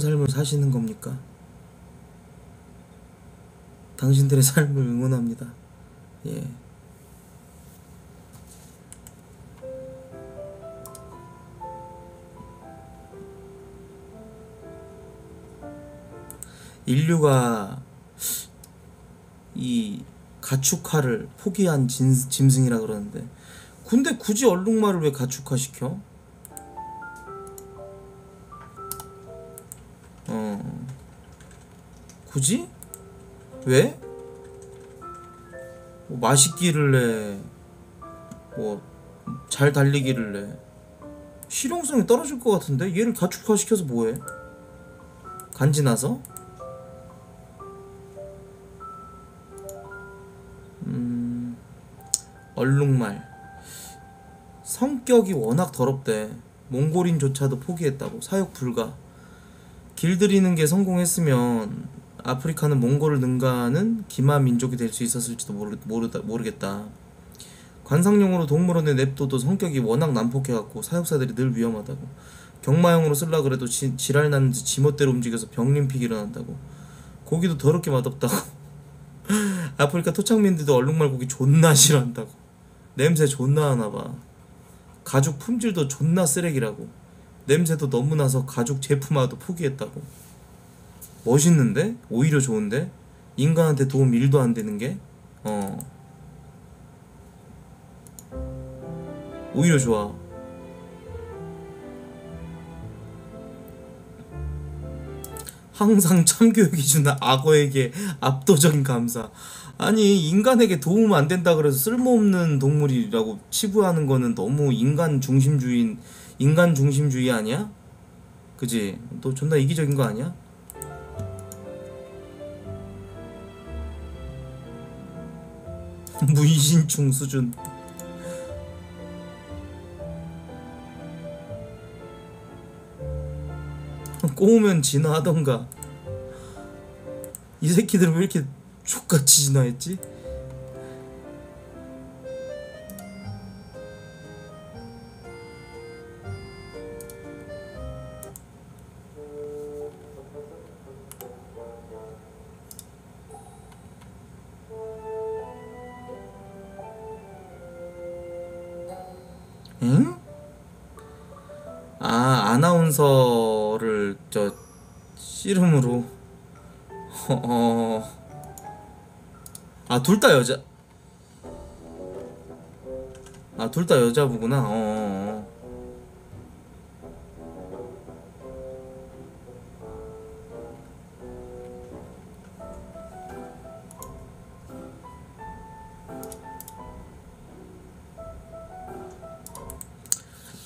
삶을 사시는 겁니까? 당신들의 삶을 응원합니다. 예. 인류가 이 가축화를 포기한 짐승이라 그러는데, 근데 굳이 얼룩말을 왜 가축화 시켜? 굳이? 왜? 뭐 맛있기를 해, 뭐 잘 달리기를 해. 실용성이 떨어질 것 같은데? 얘를 가축화 시켜서 뭐해? 간지나서? 얼룩말 성격이 워낙 더럽대. 몽골인조차도 포기했다고. 사육 불가. 길들이는 게 성공했으면 아프리카는 몽골을 능가하는 기마 민족이 될 수 있었을지도 모르겠다. 관상용으로 동물원에 냅둬도 성격이 워낙 난폭해갖고 사육사들이 늘 위험하다고. 경마용으로 쓸라 그래도 지랄나는지 지멋대로 움직여서 병림픽 일어난다고. 고기도 더럽게 맛없다고. 아프리카 토착민들도 얼룩말 고기 존나 싫어한다고. 냄새 존나 하나봐. 가죽 품질도 존나 쓰레기라고. 냄새도 너무 나서 가죽 제품화도 포기했다고. 멋있는데? 오히려 좋은데? 인간한테 도움 1도 안 되는 게? 오히려 좋아. 항상 참교육이 주는 악어에게 압도적인 감사. 아니, 인간에게 도움 안 된다 그래서 쓸모없는 동물이라고 치부하는 거는 너무 인간 중심주의 아니야? 그지? 너 존나 이기적인 거 아니야? 무이신충 수준. 꼬우면 진화하던가. 이 새끼들은 왜 이렇게 족같이 진화했지? 응? 아, 아나운서를 저 씨름으로. 아, 둘 다 여자. 아, 둘 다 여자부구나.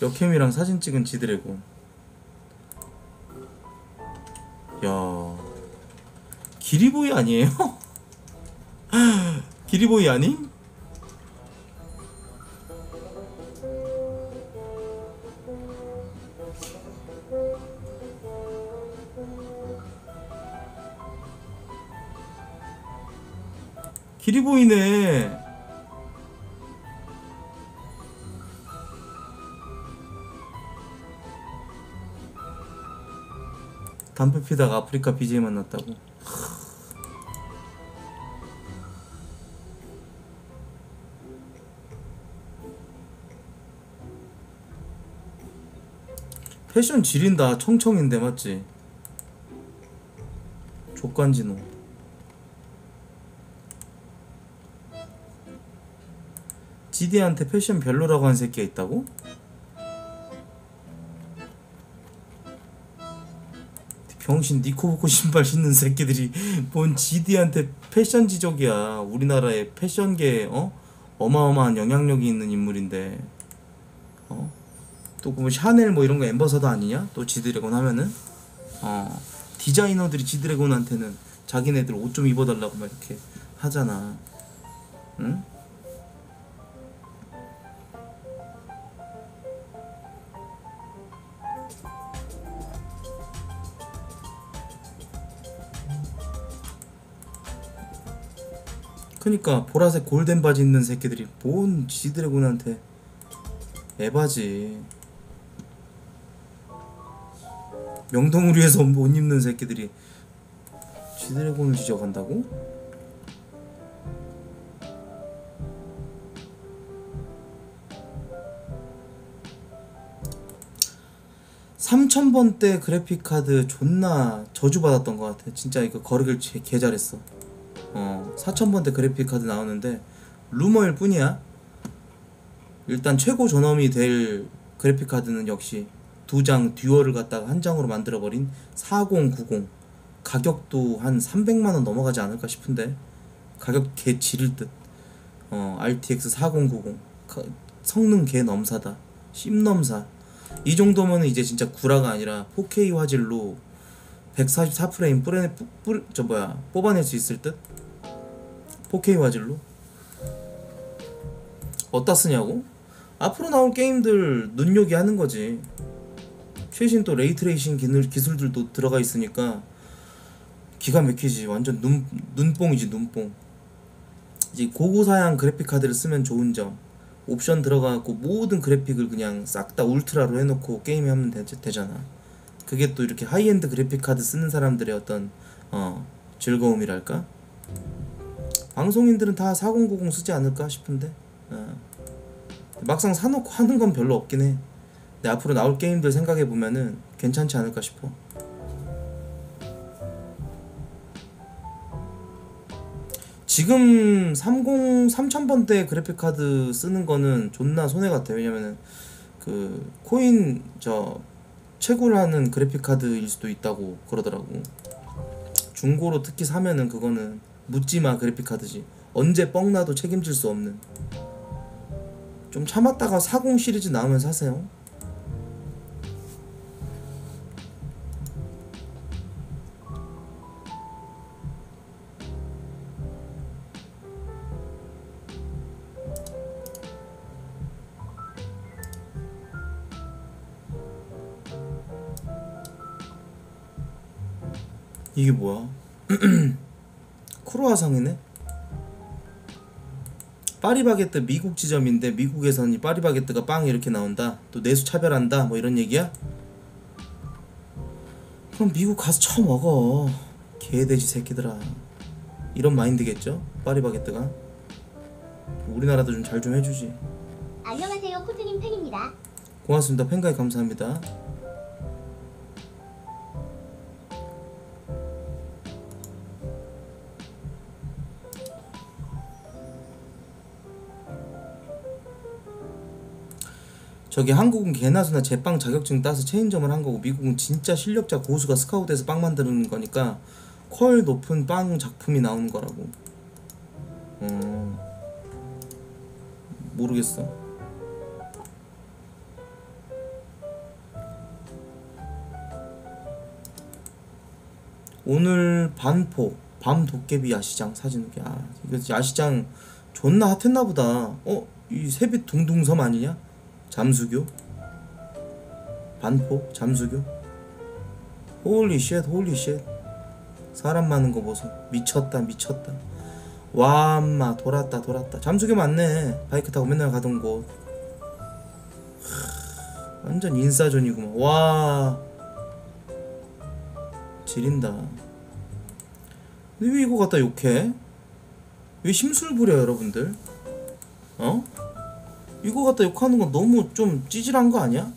여캠이랑 사진 찍은 지드래곤. 야, 기리보이 아니에요? 기리보이 아님? 기리보이네. 담배 피다가 아프리카 BJ 만났다고. 패션 지린다. 청청인데 맞지? 족간지노. 지디한테 패션 별로라고 한 새끼가 있다고? 병신 니코보코 신발 신는 새끼들이 뭔 GD한테 패션 지적이야. 우리나라의 패션계에 어마어마한 영향력이 있는 인물인데, 또 뭐 샤넬 뭐 이런 거 앰버서더 아니냐? 또 지드래곤 하면은 디자이너들이 지드래곤한테는 자기네들 옷 좀 입어달라고 막 이렇게 하잖아. 응? 그니까 보라색 골덴 바지 입는 새끼들이 뭔 지드래곤한테. 에바지. 명동우리에서 못 입는 새끼들이 지드래곤을 지적한다고? $3000대 그래픽카드 존나 저주받았던 것 같아. 진짜 이거 거르길 개 잘했어. 4000번대 그래픽카드 나오는데 루머일 뿐이야. 일단 최고 존엄이 될 그래픽카드는 역시 두 장 듀얼을 갖다가 한 장으로 만들어버린 4090. 가격도 한 300만원 넘어가지 않을까 싶은데 가격 개 지릴 듯. RTX 4090 성능 개 넘사다. 씹넘사. 이 정도면 이제 진짜 구라가 아니라 4K 화질로 144프레임 뽑아낼 수 있을 듯? 4K 화질로? 어디다 쓰냐고? 앞으로 나올 게임들 눈요기 하는 거지. 최신 또 레이트레이싱 기술들도 들어가 있으니까 기가 막히지. 완전 눈뽕이지 눈뽕. 이제 고고사양 그래픽카드를 쓰면 좋은 점, 옵션 들어가고 모든 그래픽을 그냥 싹 다 울트라로 해놓고 게임이 하면 되잖아. 그게 또 이렇게 하이엔드 그래픽카드 쓰는 사람들의 어떤 즐거움이랄까? 방송인들은 다 4090 쓰지 않을까 싶은데 막상 사놓고 하는 건 별로 없긴 해. 근데 앞으로 나올 게임들 생각해보면은 괜찮지 않을까 싶어. 지금 3000번대 그래픽카드 쓰는 거는 존나 손해 같아. 왜냐면은 그 코인 채굴 하는 그래픽카드일 수도 있다고 그러더라고. 중고로 특히 사면은 그거는 묻지마 그래픽카드지. 언제 뻥나도 책임질 수 없는. 좀 참았다가 40 시리즈 나오면 사세요. 이게 뭐야? 크로아상이네? 파리바게뜨 미국 지점인데 미국에서는 이 파리바게뜨가 빵 이렇게 나온다. 또 내수 차별한다 뭐 이런 얘기야? 그럼 미국 가서 처먹어 개돼지 새끼들아. 이런 마인드겠죠? 파리바게뜨가. 우리나라도 좀 잘 좀 해주지. 안녕하세요, 코트님 팬입니다. 고맙습니다. 팬가입 감사합니다. 저기 한국은 개나소나 제빵 자격증 따서 체인점을 한 거고 미국은 진짜 실력자 고수가 스카우트해서 빵 만드는 거니까 퀄 높은 빵 작품이 나오는 거라고. 모르겠어. 오늘 반포 밤 도깨비 야시장 사진. 야, 이거 야시장 존나 핫했나 보다. 이 새빛 둥둥섬 아니냐? 잠수교? 반포? 잠수교? 홀리쉣 홀리쉣. 사람 많은 거 보소. 미쳤다 미쳤다. 와 인마 돌았다 돌았다. 잠수교 맞네. 바이크 타고 맨날 가던 곳. 완전 인싸존이구만. 와 지린다. 근데 왜 이거 갖다 욕해? 왜 심술 부려 여러분들? 이거 갖다 욕하는 건 너무 좀 찌질한 거 아니야?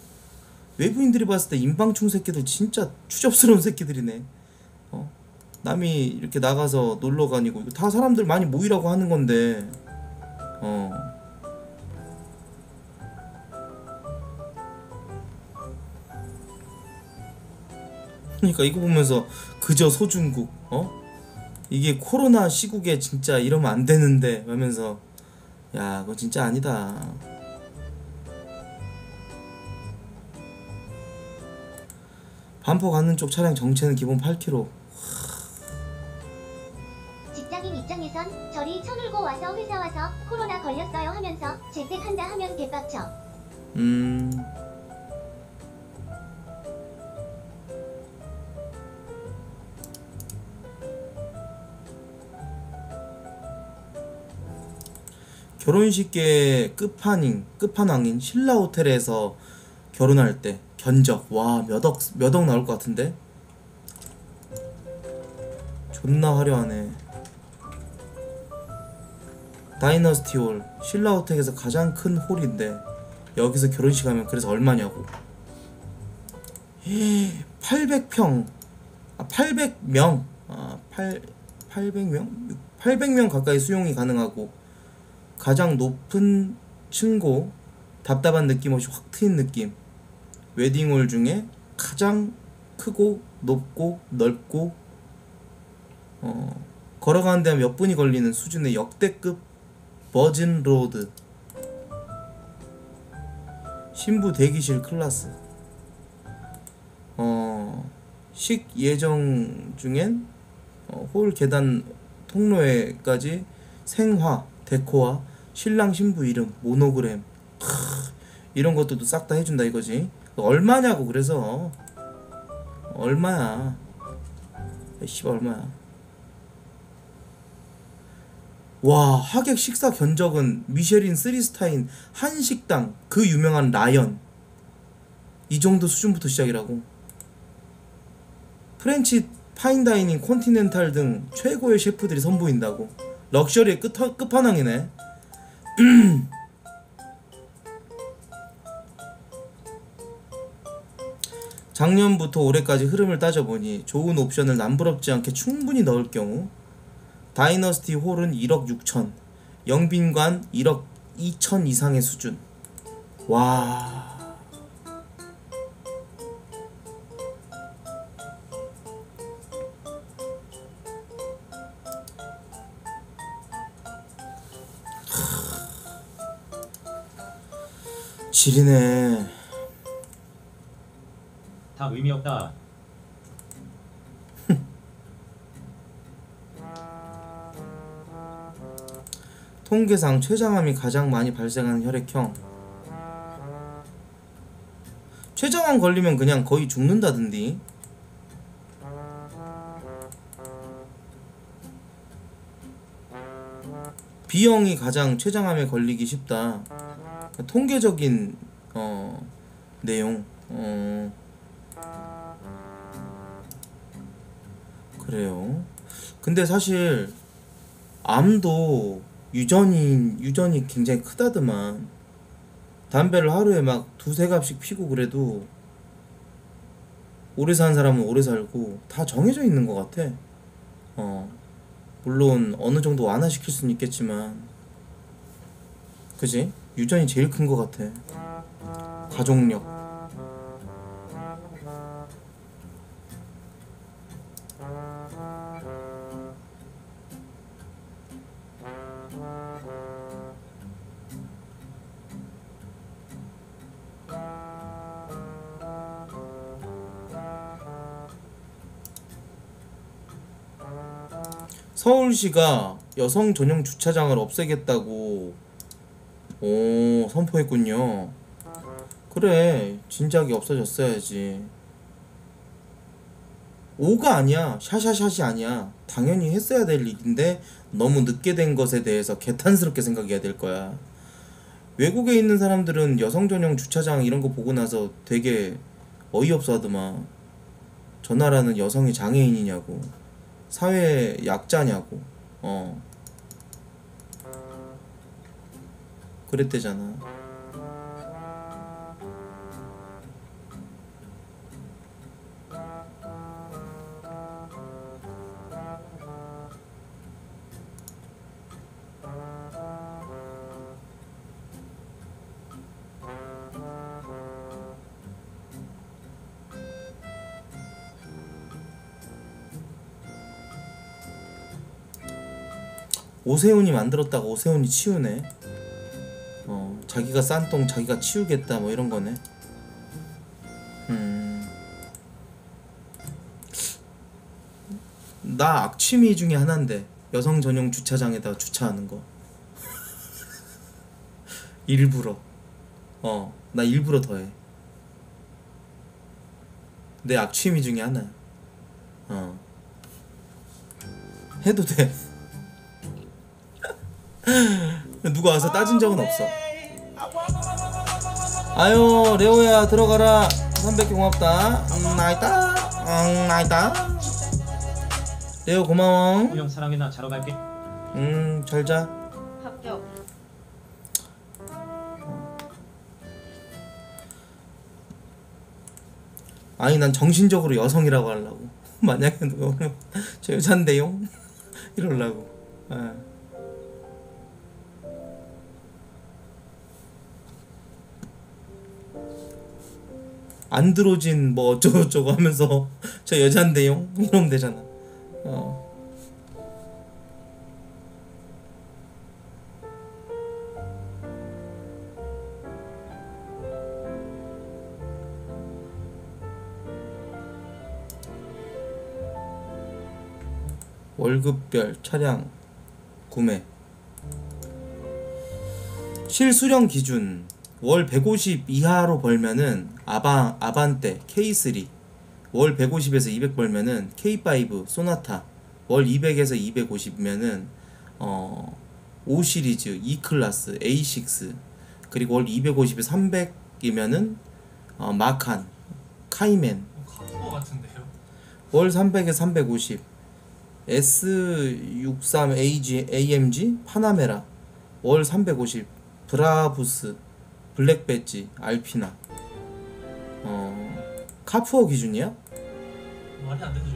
외부인들이 봤을 때 인방충 새끼들 진짜 추접스러운 새끼들이네. 남이 이렇게 나가서 놀러 가니고 다 사람들 많이 모이라고 하는 건데 그러니까 이거 보면서 그저 소중국 이게 코로나 시국에 진짜 이러면 안 되는데 하면서 야 그거 진짜 아니다. 반포 가는 쪽 차량 정체는 기본 8km. 직장인 입장에선 저리 쳐놀고 와서 회사 와서 코로나 걸렸어요 하면서 재택한다 하면 개빡쳐. 결혼식계 끝판왕인 신라 호텔에서 결혼할 때 견적. 와, 몇 억 나올 것 같은데? 존나 화려하네. 다이너스티 홀, 신라호텔에서 가장 큰 홀인데 여기서 결혼식 하면 그래서 얼마냐고. 800평, 아 800명, 아 800명? 800명 가까이 수용이 가능하고 가장 높은 층고, 답답한 느낌 없이 확 트인 느낌. 웨딩홀 중에 가장 크고 높고 넓고, 걸어가는 데는 몇 분이 걸리는 수준의 역대급 버진 로드. 신부 대기실 클라스. 식 예정 중엔 홀 계단 통로에까지 생화, 데코화, 신랑 신부 이름, 모노그램. 이런 것도 싹 다 해준다 이거지. 얼마냐고. 그래서 얼마야, 씨발 얼마야. 와, 하객 식사 견적은 미쉐린 3스타인 한식당, 그 유명한 라연. 이 정도 수준부터 시작이라고. 프렌치 파인다이닝, 콘티넨탈 등 최고의 셰프들이 선보인다고. 럭셔리의 끝판왕이네. 작년부터 올해까지 흐름을 따져보니 좋은 옵션을 남부럽지 않게 충분히 넣을 경우 다이너스티 홀은 1억 6천, 영빈관 1억 2천 이상의 수준. 와... 지리네. 다 의미 없다. 통계상 췌장암이 가장 많이 발생하는 혈액형. 췌장암 걸리면 그냥 거의 죽는다던디. B형이 가장 췌장암에 걸리기 쉽다. 통계적인 내용. 그래요. 근데 사실 암도 유전이 굉장히 크다더만. 담배를 하루에 막 2~3갑씩 피고 그래도 오래 산 사람은 오래 살고 다 정해져 있는 것 같아. 물론 어느 정도 완화시킬 수는 있겠지만, 그지? 유전이 제일 큰 것 같아. 가족력. 서울시가 여성 전용 주차장을 없애겠다고 선포했군요. 그래, 진작에 없어졌어야지. 오가 아니야, 샤샤샤이 아니야. 당연히 했어야 될 일인데 너무 늦게 된 것에 대해서 개탄스럽게 생각해야 될 거야. 외국에 있는 사람들은 여성 전용 주차장 이런 거 보고 나서 되게 어이없어 하더만. 저 나라는 여성이 장애인이냐고, 사회 약자냐고, 그랬대잖아. 오세훈이 만들었다가 오세훈이 치우네. 자기가 싼 똥 자기가 치우겠다 뭐 이런 거네. 나 악취미 중에 하나인데 여성 전용 주차장에다가 주차하는 거. 일부러. 나 일부러 더해. 내 악취미 중에 하나야. 해도 돼. 누가 와서 따진 적은 없어. 아유, 레오야 들어가라. 선배 고맙다. 나이다. 나이다. 레오 고마워. 우영 사랑해, 나 자러 갈게. 잘 자. 합격. 아니 난 정신적으로 여성이라고 하려고. 만약에 누가 저 여잔데요? 이러려고. 에. 안 들어진 뭐 어쩌고저쩌고 하면서 저 여잔데요? 이러면 되잖아. 월급별 차량 구매 실수령 기준 월 150 이하로 벌면은 아반떼 K3, 월 150에서 200 벌면은 K5 소나타, 월 200에서 250이면은 5시리즈 E클래스 A6, 그리고 월 250에서 300이면은 마칸 카이맨, 카투어 같은데요? 월 300에서 350 S63 AMG 파나메라, 월 350 브라부스 블랙 배지 알피나. 카푸어 기준이야? 말이 안 되죠.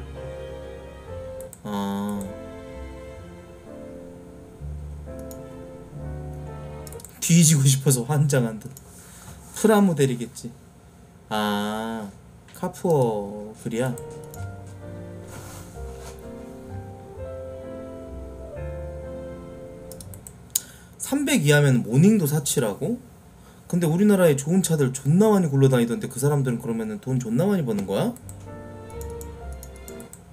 뒤지고 싶어서 환장한 듯. 프라모델이겠지. 아, 카푸어 글이야. $300 이하면 모닝도 사치라고? 근데 우리나라에 좋은 차들 존나 많이 굴러다니던데 그 사람들은 그러면은 돈 존나 많이 버는 거야?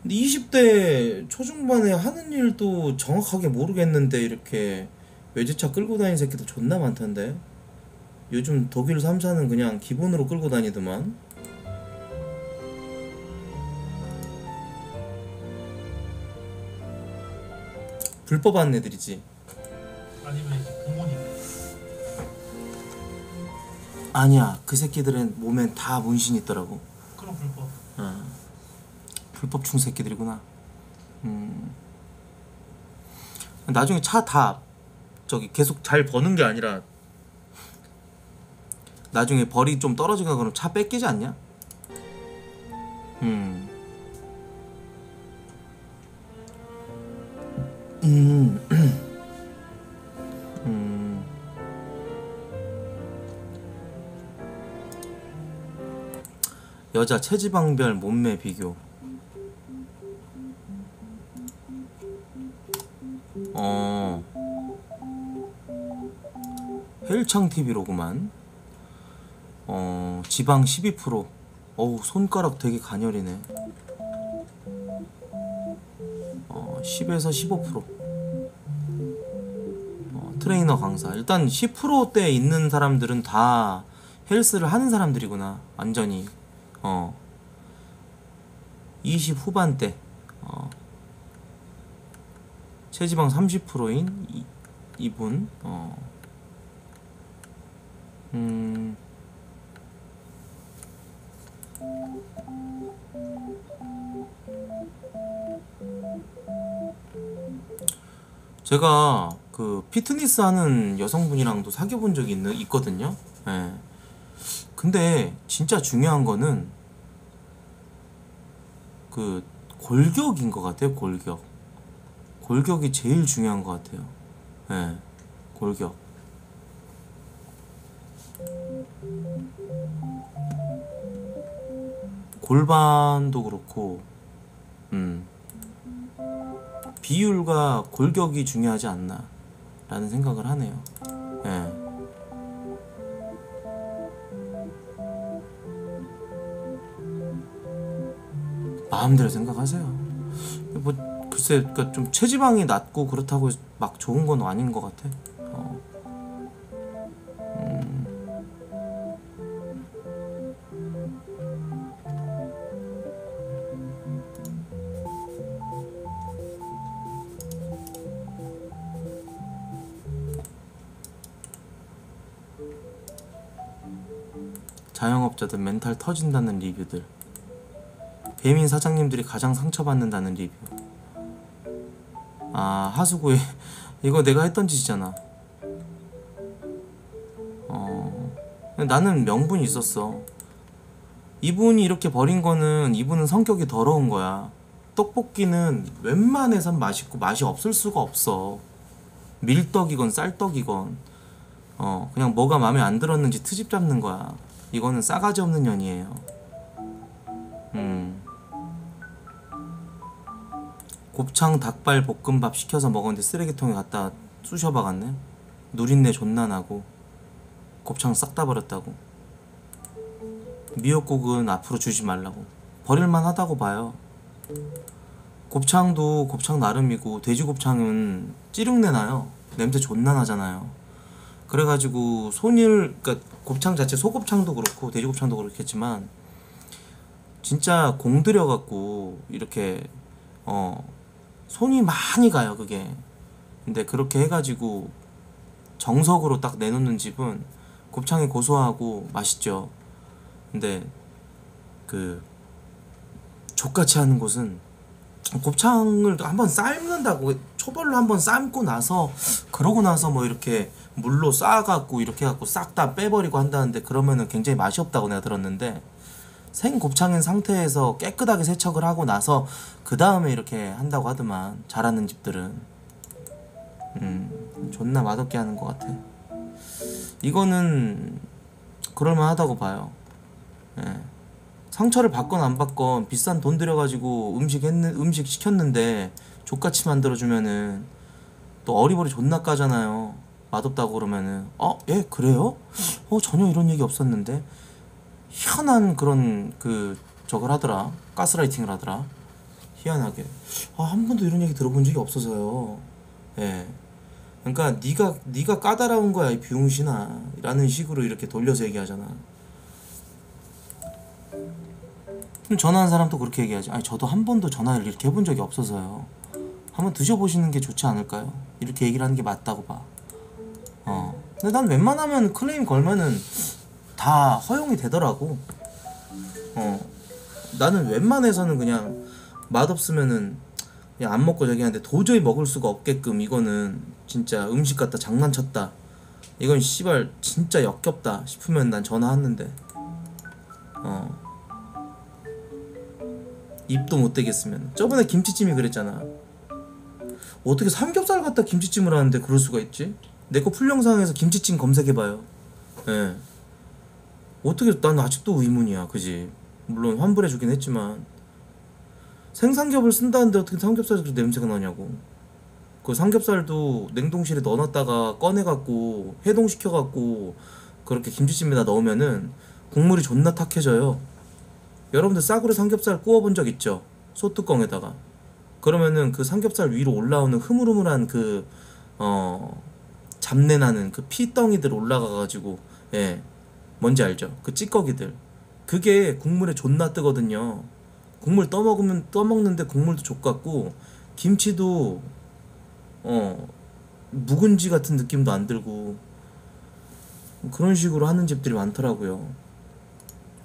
근데 20대 초중반에 하는 일도 정확하게 모르겠는데 이렇게 외제차 끌고 다니는 새끼들 존나 많던데. 요즘 독일 3차는 그냥 기본으로 끌고 다니더만. 불법한 애들이지. 아니면 이제 부모님. 아니야, 그 새끼들은 몸엔 다 문신이 있더라고. 그럼 불법. 불법충 새끼들이구나. 나중에 차 다 저기 계속 잘 버는 게 아니라 나중에 벌이 좀 떨어지거나 그럼 차 뺏기지 않냐? 여자 체지방별 몸매 비교. 헬창TV로구만. 지방 12%. 어우, 손가락 되게 가녀리네. 10에서 15%. 트레이너 강사. 일단 10%대 있는 사람들은 다 헬스를 하는 사람들이구나. 완전히. 20 후반대, 체지방 30%인 이분, 제가 그 피트니스 하는 여성분이랑도 사귀어본 적이 있거든요. 예. 근데 진짜 중요한 거는 그 골격인 것 같아요. 골격이 제일 중요한 것 같아요. 예, 골격. 골반도 그렇고, 비율과 골격이 중요하지 않나 라는 생각을 하네요. 예. 마음대로 생각하세요. 뭐 글쎄, 그러니까 좀 체지방이 낮고 그렇다고 막 좋은 건 아닌 것 같아. 자영업자들 멘탈 터진다는 리뷰들, 배민 사장님들이 가장 상처받는다는 리뷰. 아, 하수구에 이거 내가 했던 짓이잖아. 나는 명분이 있었어. 이분이 이렇게 버린 거는 이분은 성격이 더러운 거야. 떡볶이는 웬만해선 맛있고 맛이 없을 수가 없어. 밀떡이건 쌀떡이건 그냥 뭐가 마음에 안 들었는지 트집 잡는 거야. 이거는 싸가지 없는 년이에요. 곱창 닭발 볶음밥 시켜서 먹었는데 쓰레기통에 갖다 쑤셔 박았네. 누린내 존나 나고 곱창 싹 다 버렸다고. 미역국은 앞으로 주지 말라고. 버릴만 하다고 봐요. 곱창도 곱창 나름이고 돼지곱창은 찌릉내 나요. 냄새 존나 나잖아요. 그래가지고 그러니까 곱창 자체, 소곱창도 그렇고 돼지곱창도 그렇겠지만 진짜 공들여갖고 이렇게 손이 많이 가요, 그게. 근데 그렇게 해가지고 정석으로 딱 내놓는 집은 곱창이 고소하고 맛있죠. 근데 그 족같이 하는 곳은 곱창을 한번 삶는다고, 초벌로 한번 삶고 나서, 그러고 나서 뭐 이렇게 물로 싸갖고 이렇게 해갖고 싹 다 빼버리고 한다는데, 그러면은 굉장히 맛이 없다고 내가 들었는데, 생 곱창인 상태에서 깨끗하게 세척을 하고 나서 그 다음에 이렇게 한다고 하더만, 잘하는 집들은. 존나 맛없게 하는 것 같아. 이거는 그럴만하다고 봐요. 예. 상처를 받건 안 받건 비싼 돈 들여가지고 음식 시켰는데 족같이 만들어주면은 또 어리버리 존나 까잖아요. 맛없다고 그러면은 예? 그래요? 전혀 이런 얘기 없었는데. 희한한 그런 저걸 하더라. 가스라이팅을 하더라. 희한하게. 한 번도 이런 얘기 들어본 적이 없어서요. 예. 그러니까 네가 까다로운 거야, 이 비용신아, 라는 식으로 이렇게 돌려서 얘기하잖아. 전화한 사람도 그렇게 얘기하지. 아니, 저도 한 번도 전화를 이렇게 해본 적이 없어서요. 한번 드셔보시는 게 좋지 않을까요? 이렇게 얘기를 하는 게 맞다고 봐. 근데 난 웬만하면 클레임 걸면은 다 허용이 되더라고. 나는 웬만해서는 그냥 맛없으면은 그냥 안 먹고 저기 하는데, 도저히 먹을 수가 없게끔, 이거는 진짜 음식 갖다 장난쳤다, 이건 씨발 진짜 역겹다 싶으면 난 전화하는데. 입도 못 대겠으면. 저번에 김치찜이 그랬잖아. 어떻게 삼겹살 갖다 김치찜을 하는데 그럴 수가 있지? 내 거 풀 영상에서 김치찜 검색해봐요. 예. 어떻게, 난 아직도 의문이야, 그지? 물론 환불해주긴 했지만, 생삼겹을 쓴다는데 어떻게 삼겹살에서 냄새가 나냐고. 그 삼겹살도 냉동실에 넣어놨다가 꺼내갖고 해동시켜갖고 그렇게 김치찜에다 넣으면은 국물이 존나 탁해져요. 여러분들 싸구려 삼겹살 구워본 적 있죠? 소뚜껑에다가. 그러면은 그 삼겹살 위로 올라오는 흐물흐물한 잡내나는 그 피덩이들 올라가가지고, 예, 뭔지 알죠? 그 찌꺼기들. 그게 국물에 존나 뜨거든요. 국물 떠먹는데 국물도 족같고, 김치도 묵은지 같은 느낌도 안 들고, 그런 식으로 하는 집들이 많더라고요.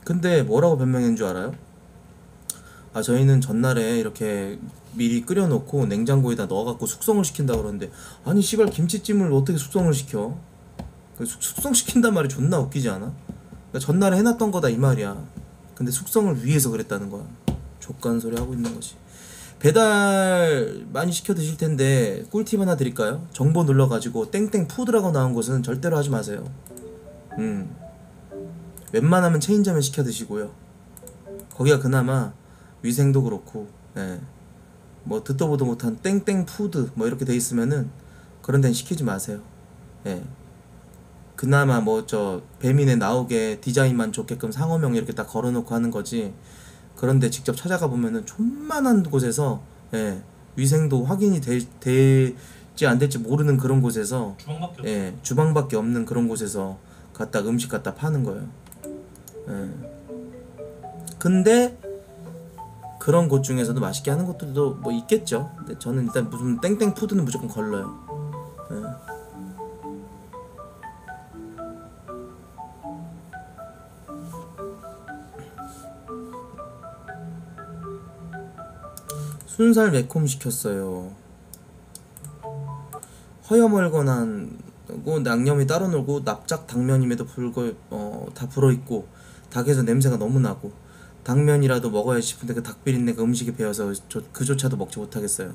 근데 뭐라고 변명한 줄 알아요? 아, 저희는 전날에 이렇게 미리 끓여놓고 냉장고에다 넣어갖고 숙성을 시킨다고 그러는데, 아니 씨발 김치찜을 어떻게 숙성을 시켜? 숙성시킨단 말이 존나 웃기지 않아? 그러니까 전날에 해놨던 거다 이 말이야. 근데 숙성을 위해서 그랬다는 거야. 족간 소리 하고 있는 거지. 배달 많이 시켜 드실 텐데 꿀팁 하나 드릴까요? 정보 눌러가지고 땡땡 푸드라고 나온 것은 절대로 하지 마세요. 웬만하면 체인점에 시켜 드시고요. 거기가 그나마 위생도 그렇고, 예. 뭐 듣도 보도 못한 땡땡 푸드 뭐 이렇게 돼 있으면은 그런 데는 시키지 마세요. 예. 그나마 뭐 배민에 나오게 디자인만 좋게끔 상호명 이렇게 딱 걸어놓고 하는 거지. 그런데 직접 찾아가 보면은 촌만한 곳에서, 예, 위생도 확인이 될지 안 될지 모르는 그런 곳에서, 예, 주방밖에 없는 그런 곳에서 음식 갖다 파는 거예요. 예. 근데 그런 곳 중에서도 맛있게 하는 것들도 뭐 있겠죠. 근데 저는 일단 무슨 땡땡 푸드는 무조건 걸러요. 예. 순살 매콤 시켰어요. 허여멀건하고 양념이 따로 놀고 납작 당면임에도 다 불어있고 닭에서 냄새가 너무 나고 당면이라도 먹어야 싶은데 그 닭비린내가 음식에 배어서 그조차도 먹지 못하겠어요.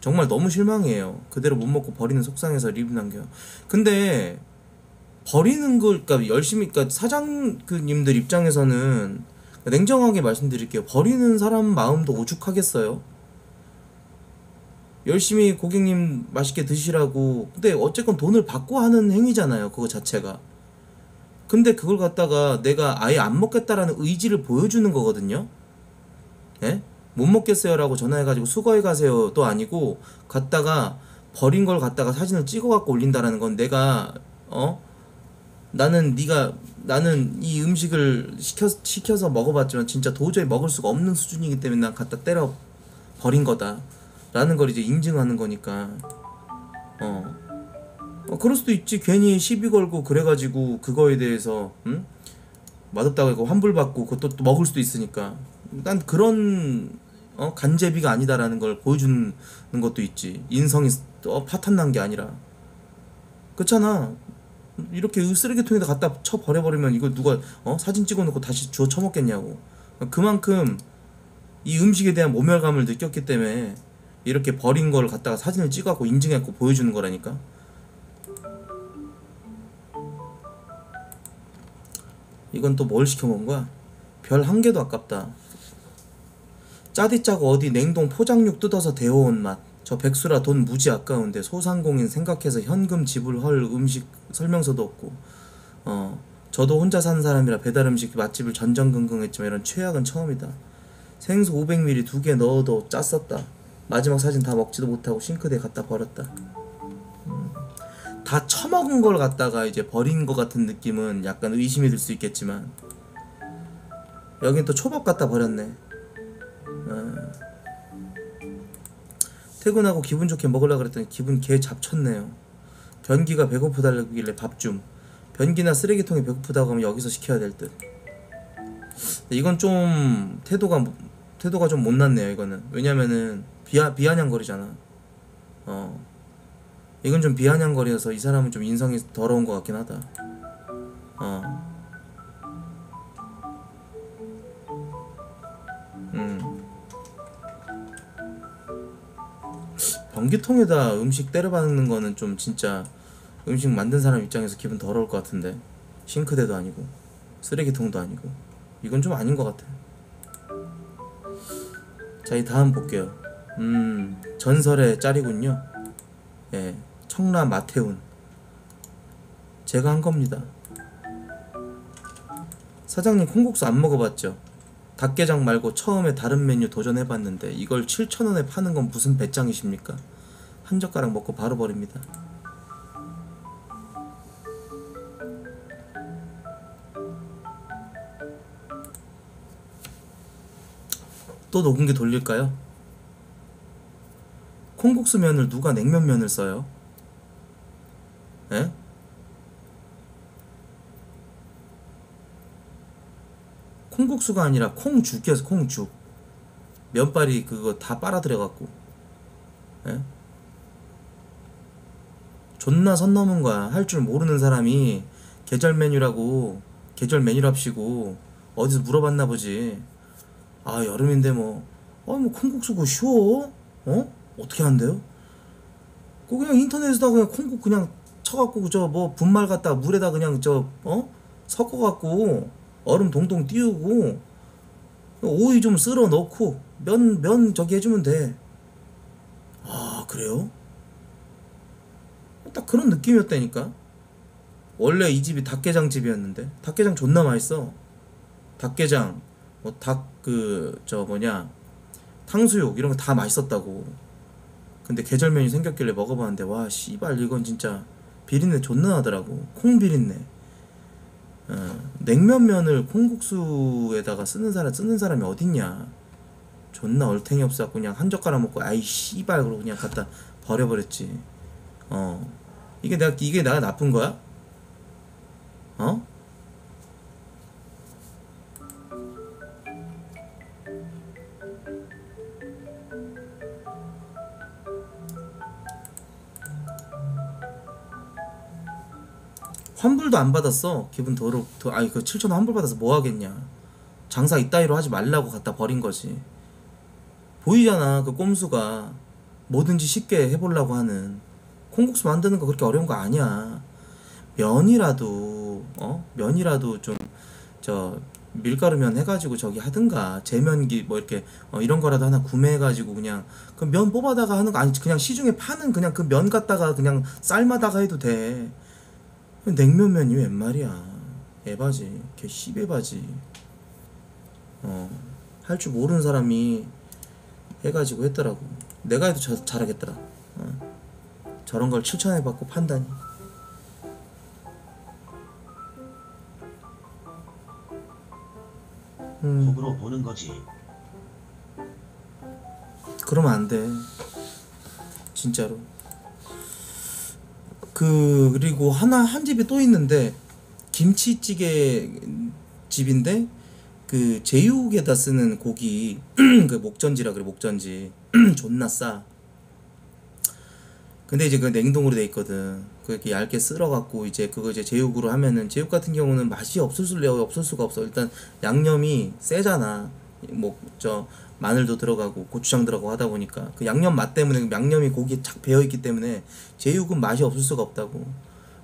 정말 너무 실망이에요. 그대로 못 먹고 버리는 속상해서 리뷰 남겨요. 근데 버리는 걸, 그러니까 열심히, 그러니까 사장님들 입장에서는 냉정하게 말씀드릴게요. 버리는 사람 마음도 오죽하겠어요. 열심히 고객님 맛있게 드시라고. 근데 어쨌건 돈을 받고 하는 행위잖아요, 그거 자체가. 근데 그걸 갖다가 내가 아예 안 먹겠다라는 의지를 보여주는 거거든요. 예? 못 먹겠어요 라고 전화해가지고 수거해 가세요도 아니고, 갔다가 버린 걸 갖다가 사진을 찍어갖고 올린다라는 건 내가 나는 이 음식을 시켜서 먹어봤지만 진짜 도저히 먹을 수가 없는 수준이기 때문에 난 갖다 때려 버린 거다 라는 걸 이제 인증하는 거니까. 그럴 수도 있지. 괜히 시비 걸고 그래가지고 그거에 대해서 맛없다고 이거 환불받고 그것도 또 먹을 수도 있으니까. 난 그런 간제비가 아니다라는 걸 보여주는 것도 있지. 인성이 파탄난 게 아니라. 그렇잖아. 이렇게 쓰레기통에다 갖다 쳐버려버리면 이걸 누가 사진 찍어놓고 다시 주워 처먹겠냐고. 그만큼 이 음식에 대한 모멸감을 느꼈기 때문에 이렇게 버린 걸 갖다가 사진을 찍어갖고 인증해갖고 보여주는 거라니까. 이건 또 뭘 시켜먹은 거야? 별 한 개도 아깝다. 짜디 짜고 어디 냉동 포장육 뜯어서 데워온 맛. 저 백수라 돈 무지 아까운데 소상공인 생각해서 현금 지불 헐 음식 설명서도 없고. 저도 혼자 사는 사람이라 배달음식 맛집을 전전긍긍했지만 이런 최악은 처음이다. 생수 500ml 2개 넣어도 짰었다. 마지막 사진 다 먹지도 못하고 싱크대에 갖다 버렸다. 다 처먹은 걸 갖다가 이제 버린 것 같은 느낌은 약간 의심이 들 수 있겠지만, 여긴 또 초밥 갖다 버렸네. 퇴근하고 기분 좋게 먹으려고 그랬더니 기분 개 잡쳤네요. 변기가 배고프다길래 밥 좀. 변기나 쓰레기통이 배고프다고 하면 여기서 시켜야 될 듯. 이건 좀 태도가 좀 못났네요, 이거는. 왜냐면은 비아냥거리잖아. 이건 좀 비아냥거려서 이 사람은 좀 인성이 더러운 것 같긴 하다. 변기통에다 음식 때려박는 거는 좀 진짜 음식 만든 사람 입장에서 기분 더러울 것 같은데. 싱크대도 아니고 쓰레기통도 아니고 이건 좀 아닌 것 같아. 자, 이 다음 볼게요. 전설의 짤이군요. 예, 청라 마태훈. 제가 한 겁니다. 사장님, 콩국수 안 먹어봤죠? 닭게장 말고 처음에 다른 메뉴 도전해봤는데 이걸 7,000원에 파는 건 무슨 배짱이십니까? 한 젓가락 먹고 바로 버립니다. 또 녹음기 돌릴까요? 콩국수 면을 누가 냉면 면을 써요? 에? 콩국수가 아니라 콩죽이어서 콩죽. 면발이 그거 다 빨아들여갖고. 에? 존나 선 넘은 거야. 할 줄 모르는 사람이 계절 메뉴랍시고 어디서 물어봤나 보지. 아, 여름인데 뭐 콩국수 그거 쉬워? 어떻게 한대요? 그거 그냥 인터넷에다 그냥 콩국 그냥 쳐갖고 저 뭐 분말 갖다가 물에다 그냥 섞어갖고 얼음 동동 띄우고 오이 좀 쓸어 넣고 면 저기 해주면 돼. 아, 그래요? 딱 그런 느낌이었다니까. 원래 이 집이 닭게장 집이었는데. 닭게장 존나 맛있어. 닭게장 뭐 탕수육 이런 거 다 맛있었다고. 근데 계절면이 생겼길래 먹어봤는데 와 씨발 이건 진짜 비린내 존나 나더라고. 콩 비린내. 냉면면을 콩국수에다가 쓰는 사람이 어딨냐. 존나 얼탱이 없어갖고 그냥 한 젓가락 먹고 아이 씨발 그러고 그냥 갖다 버려버렸지. 이게 내가 나쁜 거야? 환불도 안 받았어. 기분 더럽. 아 이거 7,000원 환불 받아서 뭐 하겠냐. 장사 이따위로 하지 말라고 갖다 버린 거지. 보이잖아 그 꼼수가. 뭐든지 쉽게 해보려고 하는. 콩국수 만드는 거 그렇게 어려운 거 아니야. 면이라도 면이라도 좀 밀가루면 해가지고 저기 하든가 제면기 뭐 이렇게 이런 거라도 하나 구매해가지고 그냥 그 면 뽑아다가 하는 거 아니 그냥 시중에 파는 그냥 그 면 갖다가 그냥 삶아다가 해도 돼. 냉면면이 웬 말이야. 에바지. 걔 씹에바지. 할 줄 모르는 사람이 해가지고 했더라고. 내가 해도 잘하겠더라. 저런 걸 추천해받고 판다니. 속으로 보는 거지. 그러면 안 돼. 진짜로. 그리고 한 집이 또 있는데 김치찌개 집인데 그 제육에다 쓰는 고기 그 목전지라 그래. 목전지 존나 싸. 근데 이제 그 냉동으로 돼 있거든. 그렇게 얇게 썰어갖고 이제 그거 이제 제육으로 하면은 제육 같은 경우는 맛이 없을 수가 없어. 일단 양념이 세잖아. 뭐 마늘도 들어가고 고추장 들어가고 하다 보니까 그 양념 맛 때문에 양념이 고기에 착 배어 있기 때문에 제육은 맛이 없을 수가 없다고.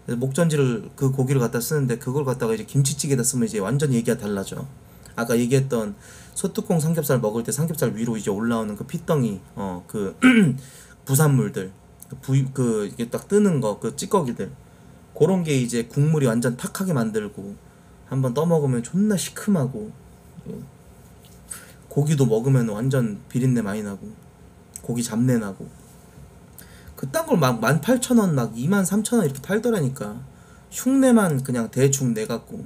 그래서 목전지를 그 고기를 갖다 쓰는데 그걸 갖다가 이제 김치찌개에다 쓰면 이제 완전 얘기가 달라져. 아까 얘기했던 소뚜껑 삼겹살 먹을 때 삼겹살 위로 이제 올라오는 그 핏덩이 그 부산물들 이게 딱 뜨는 거 그 찌꺼기들 그런 게 이제 국물이 완전 탁하게 만들고 한번 떠먹으면 존나 시큼하고 고기도 먹으면 완전 비린내 많이 나고 고기 잡내 나고 그딴 걸 막 18,000원 막 23,000원 이렇게 팔더라니까. 흉내만 그냥 대충 내갖고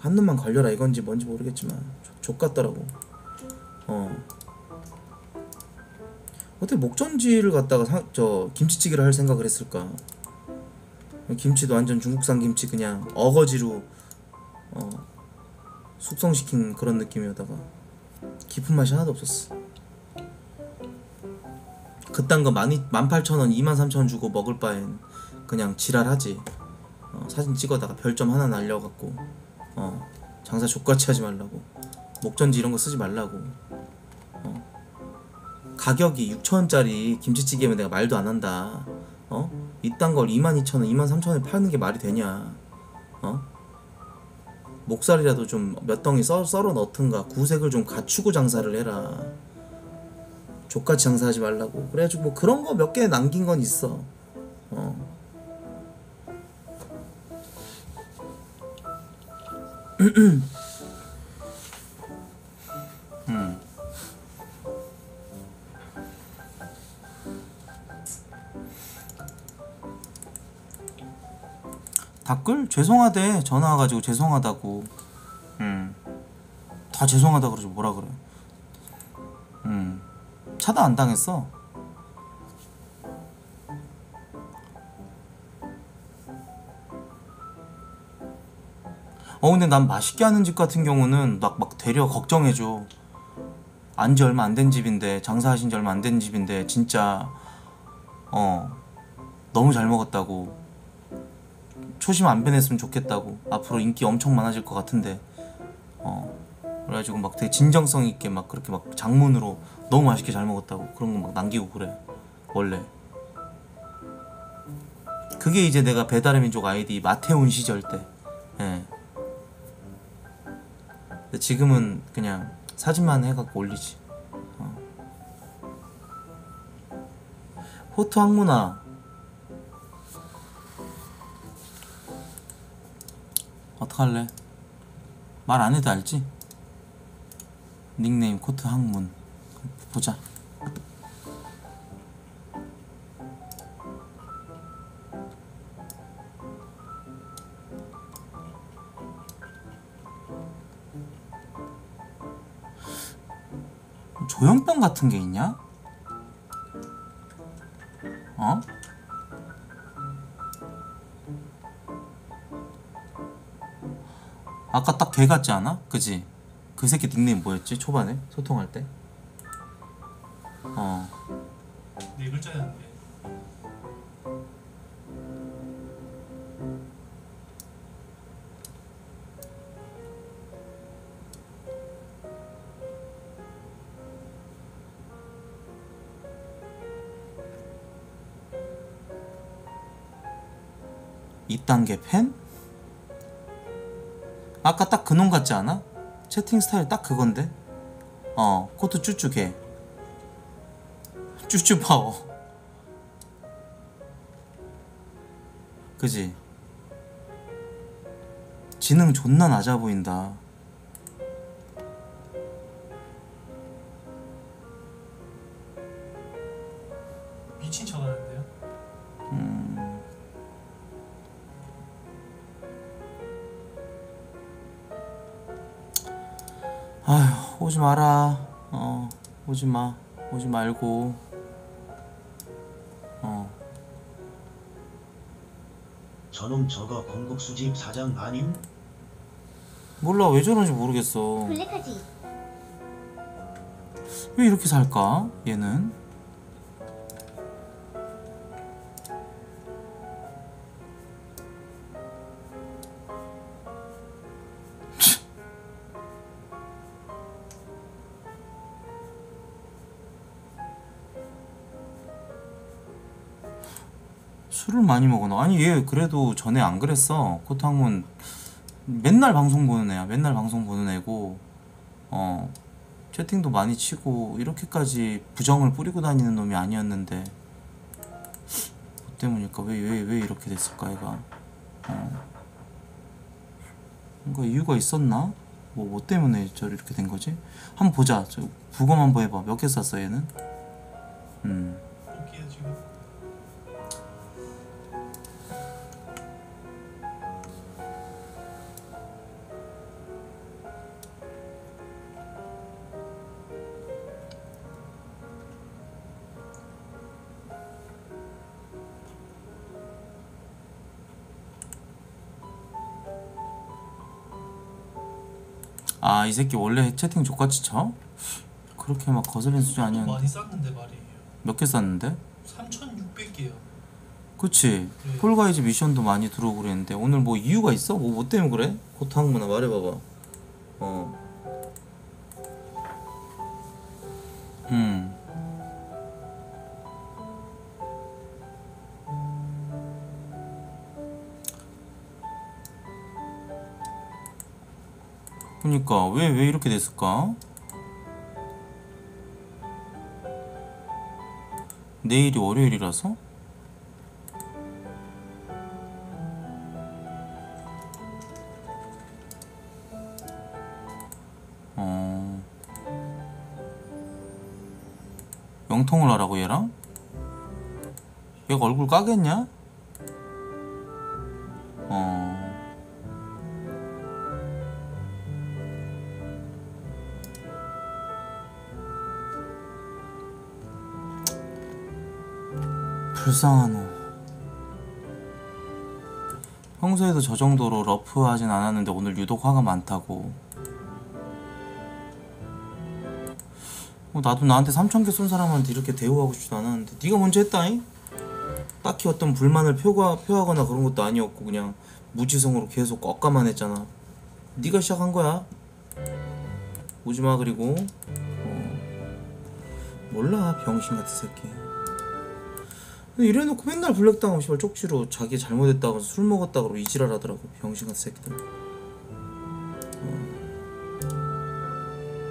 한 놈만 걸려라 이건지 뭔지 모르겠지만 족같더라고. 어떻게 목전지를 갖다가 김치찌개를 할 생각을 했을까. 김치도 완전 중국산 김치 그냥 어거지로 숙성시킨 그런 느낌이었다가 깊은 맛이 하나도 없었어. 그딴 거 18,000원 23,000원 주고 먹을 바엔 그냥 지랄하지. 사진 찍어다가 별점 하나 날려갖고 장사 족같이 하지 말라고. 목전지 이런 거 쓰지 말라고. 가격이 6,000원짜리 김치찌개면 내가 말도 안 한다. 이딴 걸 22,000원, 23,000원에 파는 게 말이 되냐. 목살이라도 좀 몇 덩이 썰어 넣든가 구색을 좀 갖추고 장사를 해라. 족같이 장사하지 말라고. 그래가지고 뭐 그런 거 몇 개 남긴 건 있어. 댓글? 죄송하대. 전화 와가지고 죄송하다고. 다 죄송하다 그러지 뭐라 그래. 차단 안 당했어. 근데 난 맛있게 하는 집 같은 경우는 막 데려 걱정해줘. 안지 얼마 안 된 집인데 장사하신 지 얼마 안 된 집인데 진짜 너무 잘 먹었다고. 초심 안 변했으면 좋겠다고. 앞으로 인기 엄청 많아질 것 같은데 그래가지고 막 되게 진정성 있게 막 그렇게 막 장문으로 너무 맛있게 잘 먹었다고 그런 거 막 남기고 그래. 원래 그게 이제 내가 배달의 민족 아이디 마태훈 시절 때 근데 지금은 그냥 사진만 해갖고 올리지. 호트 항문아 어떡할래? 말 안 해도 알지? 닉네임 코트 항문 보자. 조영병 같은 게 있냐? 아까 딱 개 같지 않아? 그지? 그 새끼 닉네임 뭐였지? 초반에? 소통할 때? 네 글자였는데 2단계 펜? 아까 딱 그놈 같지 않아? 채팅 스타일 딱 그건데? 코트 쭈쭈해. 쭈쭈파워. 그지? 지능 존나 낮아 보인다. 미친 척 하는데요? 아휴, 오지 마라. 오지 마. 오지 말고. 저놈 저거 건국수집 사장 아님? 몰라, 왜 저런지 모르겠어. 블랙하지. 왜 이렇게 살까? 얘는? 술을 많이 먹어나? 아니, 얘 그래도 전에 안 그랬어. 코탕은 맨날 방송 보는 애야. 맨날 방송 보는 애고, 채팅도 많이 치고, 이렇게까지 부정을 뿌리고 다니는 놈이 아니었는데, 뭐 때문일까? 왜 이렇게 됐을까, 얘가? 뭔가 이유가 있었나? 뭐 때문에 저렇게 된 거지? 한번 보자. 저 부검 한번 해봐. 몇 개 쐈어, 얘는? 아, 이 새끼 원래 채팅 족같이 쳐? 그렇게 막 거슬린 수준 아니었는데. 많이 쌌는데 말이에요. 몇 개 쌌는데? 3,600개요. 그치. 네. 폴가이즈 미션도 많이 들어오고 그랬는데 오늘 뭐 이유가 있어? 뭐 때문에 그래? 고탕문아 말해봐봐. 그니까 왜 이렇게 됐을까? 내일이 월요일이라서? 영통을 하라고 얘랑? 얘가 얼굴 까겠냐? 불쌍한 호. 평소에도 저 정도로 러프하진 않았는데 오늘 유독 화가 많다고. 나도 나한테 3,000개 쏜 사람한테 이렇게 대우하고 싶지도 않았는데 네가 먼저 했다잉? 딱히 어떤 불만을 표하거나 그런 것도 아니었고 그냥 무지성으로 계속 엇까만 했잖아. 네가 시작한 거야. 오지마. 그리고 몰라, 병신 같은 새끼. 이래놓고 맨날 블랙당하고 씨발 쪽지로 자기 잘못했다고 술 먹었다 그러고 이지랄 하더라고. 병신같은 새끼들.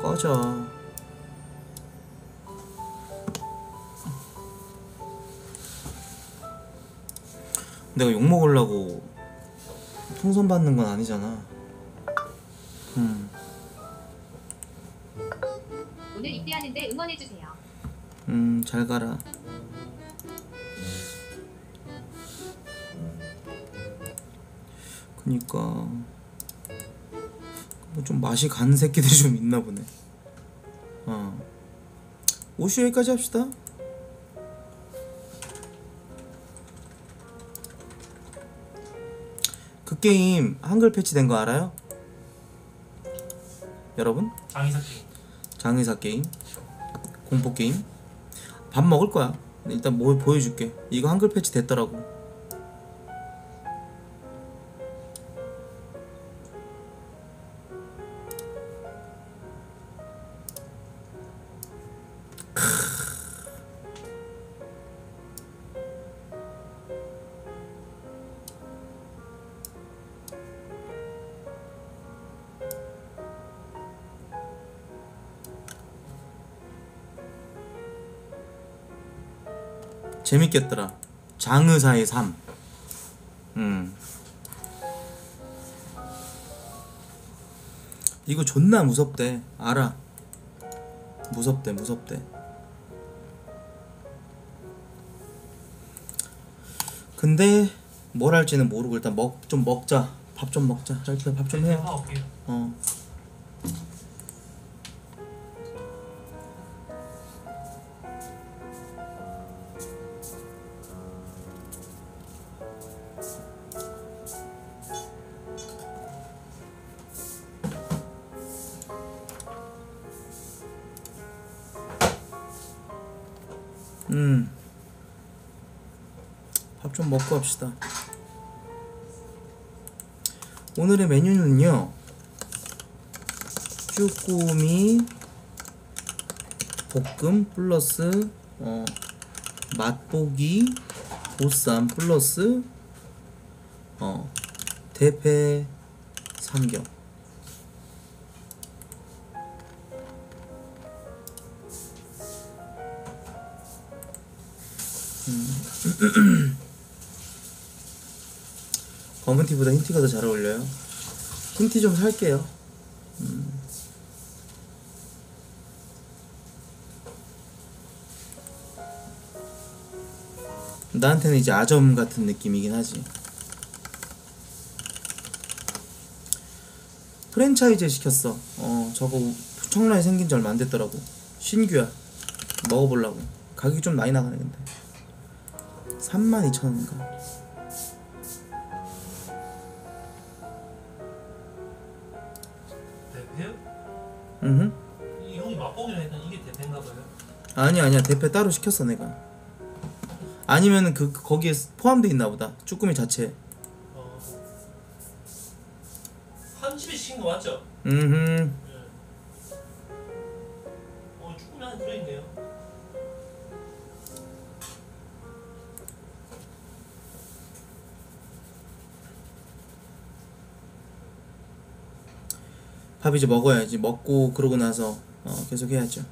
꺼져. 내가 욕먹으려고 풍선 받는 건 아니잖아. 오늘 입대하는데 응원해주세요. 잘 가라. 그니까 뭐 좀 맛이 가는 새끼들이 좀 있나 보네. 오쇼 여기까지 합시다. 그 게임 한글 패치 된 거 알아요? 여러분? 장의사 게임. 장의사 게임. 공포 게임. 밥 먹을 거야. 일단 뭐 보여줄게. 이거 한글 패치 됐더라고. 재밌겠더라. 장의사의 삶. 이거 존나 무섭대. 알아. 무섭대. 근데 뭘 할지는 모르고 일단 좀 먹자. 밥 좀 먹자. 일단 밥 좀 해. 밥 좀 먹고 합시다. 오늘의 메뉴는요, 쭈꾸미 볶음 플러스 맛보기 보쌈 플러스 대패 삼겹. 검은티보다 흰티가 더 잘 어울려요. 흰티 좀 살게요. 나한테는 이제 아점 같은 느낌이긴 하지. 프랜차이즈 시켰어. 저거 청라에 생긴 지 얼마 안 됐더라고. 신규야. 먹어보려고. 가격이 좀 많이 나가네 근데. 32,000원인가? 대패요? 응. 형이 맛보기로 했던 이게 대패인가 봐요. 아니야 대패 따로 시켰어 내가. 아니면은 거기에 포함돼 있나 보다. 쭈꾸미 자체. 한 집에 시킨 거 맞죠? 네. 쭈꾸미 하나 들어있네요. 밥 이제 먹어야지. 먹고 그러고 나서 계속 해야죠.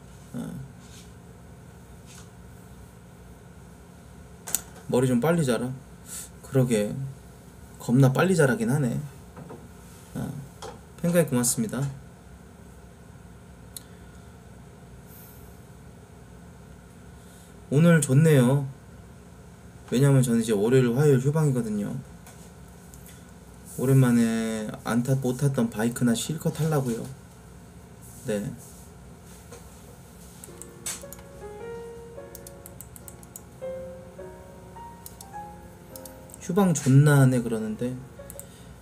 머리 좀 빨리 자라. 그러게 겁나 빨리 자라긴 하네. 팬가이 고맙습니다. 오늘 좋네요. 왜냐면 저는 이제 월요일 화요일 휴방이거든요. 오랜만에 못 탔던 바이크나 실컷 타려고요. 네. 휴방 존나 하네 그러는데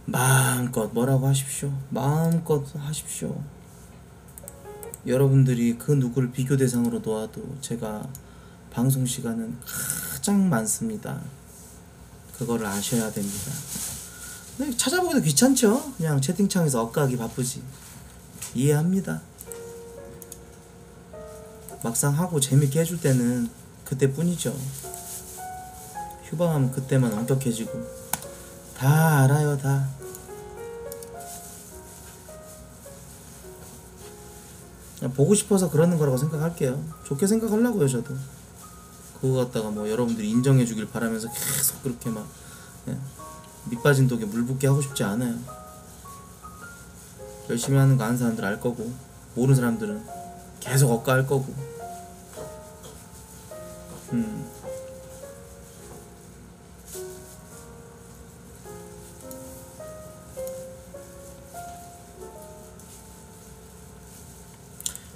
마음껏 뭐라고 하십시오. 마음껏 하십시오. 여러분들이 그 누구를 비교 대상으로 놓아도 제가 방송 시간은 가장 많습니다. 그거를 아셔야 됩니다. 찾아보기도 귀찮죠? 그냥 채팅창에서 엇가기 바쁘지. 이해합니다. 막상 하고 재밌게 해줄 때는 그때뿐이죠. 휴방하면 그때만 엄격해지고. 다 알아요 다. 그냥 보고 싶어서 그러는 거라고 생각할게요. 좋게 생각하려고요 저도. 그거 갖다가 뭐 여러분들이 인정해 주길 바라면서 계속 그렇게 막 밑빠진 독에 물 붓게 하고 싶지 않아요. 열심히 하는 거 아는 사람들 알 거고, 모르는 사람들은 계속 억까할 거고.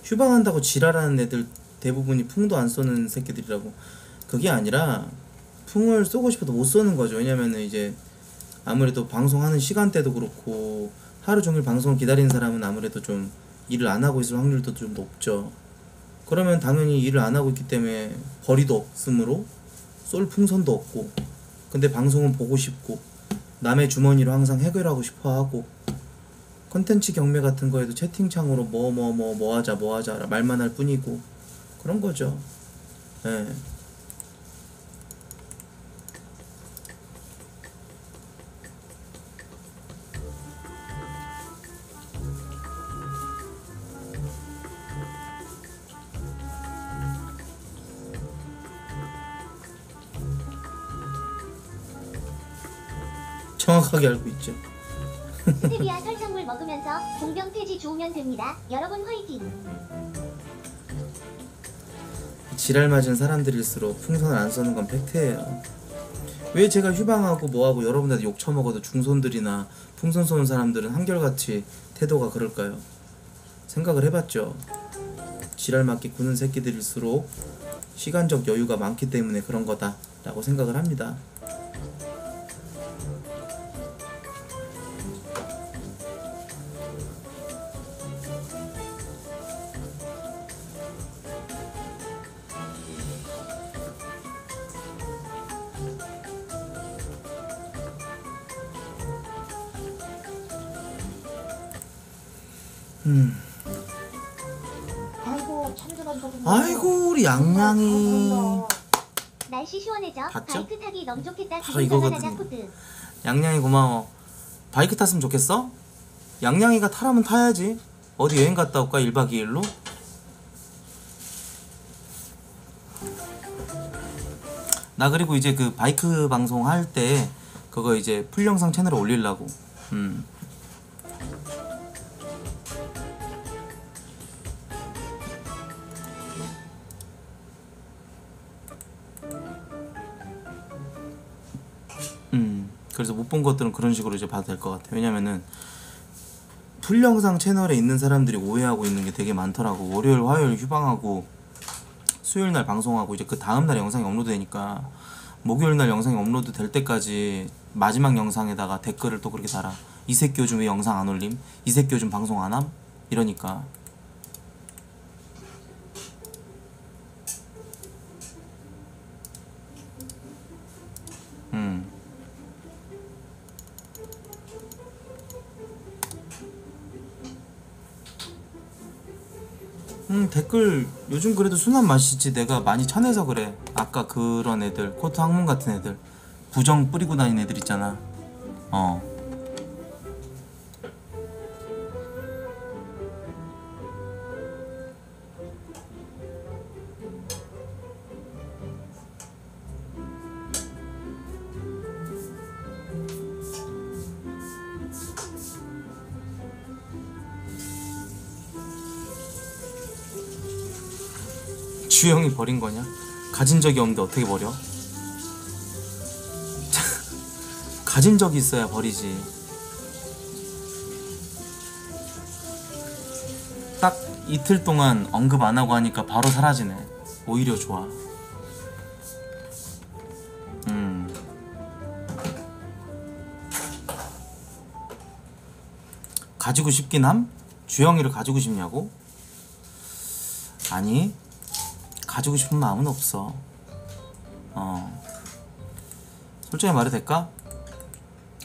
휴방한다고 지랄하는 애들 대부분이 풍도 안 쏘는 새끼들이라고. 그게 아니라 풍을 쏘고 싶어도 못 쏘는 거죠. 왜냐면은 이제 아무래도 방송하는 시간대도 그렇고 하루 종일 방송을 기다리는 사람은 아무래도 좀 일을 안 하고 있을 확률도 좀 높죠. 그러면 당연히 일을 안 하고 있기 때문에 벌이도 없으므로 쏠 풍선도 없고, 근데 방송은 보고 싶고 남의 주머니로 항상 해결하고 싶어하고, 컨텐츠 경매 같은 거에도 채팅창으로 뭐 하자 말만 할 뿐이고 그런 거죠. 예. 정확하게 알고 있죠. 스테비아 설탕물 먹으면서 공병 폐지 좋으면 됩니다. 여러분 화이팅. 지랄 맞은 사람들일수록 풍선을 안 써는 건 팩트예요. 왜 제가 휴방하고 뭐하고 여러분한테 욕 처먹어도 중손들이나 풍선 쏘는 사람들은 한결같이 태도가 그럴까요? 생각을 해봤죠. 지랄맞게 구는 새끼들일수록 시간적 여유가 많기 때문에 그런 거다 라고 생각을 합니다. 아이고 우리 양양이 날씨 시원해져. 봤죠? 바이크 타기 너무 좋겠다. 바로 이거거든요. 양양이 고마워. 바이크 탔으면 좋겠어? 양양이가 타라면 타야지. 어디 여행 갔다 올까? 1박 2일로? 나 그리고 이제 그 바이크 방송 할 때 그거 이제 풀 영상 채널에 올리려고. 그래서 못 본 것들은 그런 식으로 이제 봐도 될 것 같아요. 왜냐면은 풀영상 채널에 있는 사람들이 오해하고 있는 게 되게 많더라고. 월요일 화요일 휴방하고 수요일날 방송하고 이제 그 다음날 영상이 업로드 되니까 목요일날 영상이 업로드 될 때까지 마지막 영상에다가 댓글을 또 그렇게 달아. 이 새끼 요즘 왜 영상 안 올림? 이 새끼 요즘 방송 안 함? 이러니까 댓글 요즘 그래도 순한 맛이지. 내가 많이 쳐내서 그래. 아까 그런 애들 코트 학문 같은 애들 부정 뿌리고 다니는 애들 있잖아. 주영이 버린 거냐? 가진 적이 없는데 어떻게 버려? 가진 적이 있어야 버리지. 딱 이틀 동안 언급 안 하고 하니까 바로 사라지네. 오히려 좋아. 가지고 싶긴 함? 주영이를 가지고 싶냐고? 아니 가지고 싶은 마음은 없어. 솔직히 말해도 될까?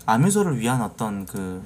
아뮤소를 위한 어떤 그